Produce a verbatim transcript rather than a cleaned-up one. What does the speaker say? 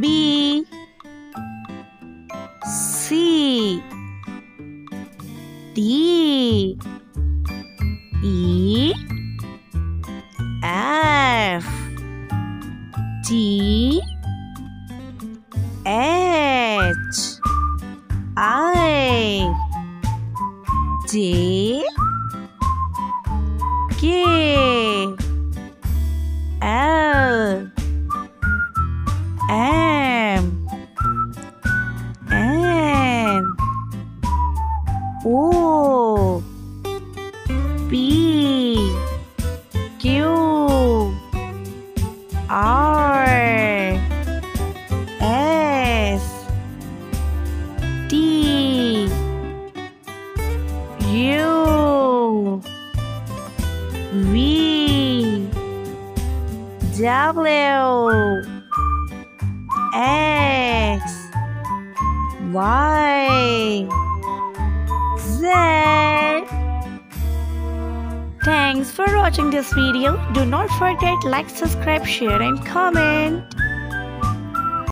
B, C, D, E, F, G, H, I, J, K, L, M, N, O, P, Q, R, S, T, U, V, W, X, Y, Z. Thanks for watching this video. Do not forget like, subscribe, share and comment.